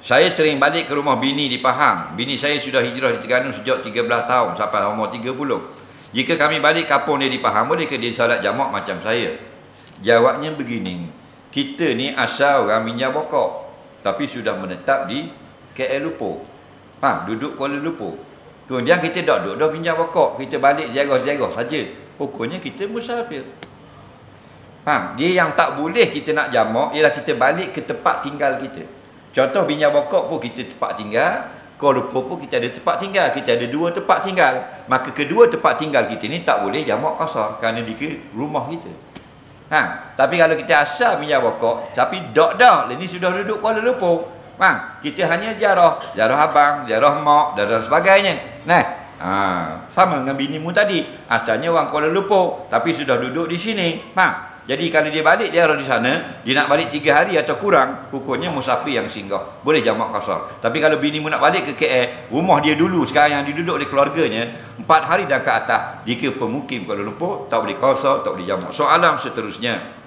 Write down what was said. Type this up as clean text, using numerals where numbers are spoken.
Saya sering balik ke rumah bini di Pahang. Bini saya sudah hijrah di Terengganu sejak 13 tahun sampai umur 30. Jika kami balik kampung dia di Pahang, bolehkah dia salat jamak macam saya? Jawabnya begini, kita ni asal orang Minyak Bokok, tapi sudah menetap di KL Lumpur. Faham? Duduk Kuala Lumpur. Kemudian kita tak duduk dah Minyak Bokok, kita balik ziarah-ziarah saja. Hukumnya kita musafir. Faham? Dia yang tak boleh kita nak jamak ialah kita balik ke tempat tinggal kita. Contoh Minyak Bokok pun kita tempat tinggal, Kuala Lumpur pun kita ada tempat tinggal, kita ada dua tempat tinggal. Maka kedua tempat tinggal kita ni tak boleh jamak qasar kerana di rumah kita. Ha, tapi kalau kita asal Minyak Bokok tapi dak dah, ni sudah duduk Kuala Lumpur. Ha, kita hanya ziarah, ziarah abang, ziarah mak dan sebagainya. Nah, ha, sama dengan binimu tadi, asalnya orang Kuala Lumpur tapi sudah duduk di sini. Ha. Jadi kalau dia balik dia di sana, dia nak balik 3 hari atau kurang, hukumnya musafir yang singgah. Boleh jamak qasar. Tapi kalau bini mu nak balik ke KL, rumah dia dulu sekarang yang diduduk oleh keluarganya, 4 hari dah ke atas, dia ke pemukim Kuala Lumpur, tak boleh qasar, tak boleh jamak. Soalan seterusnya.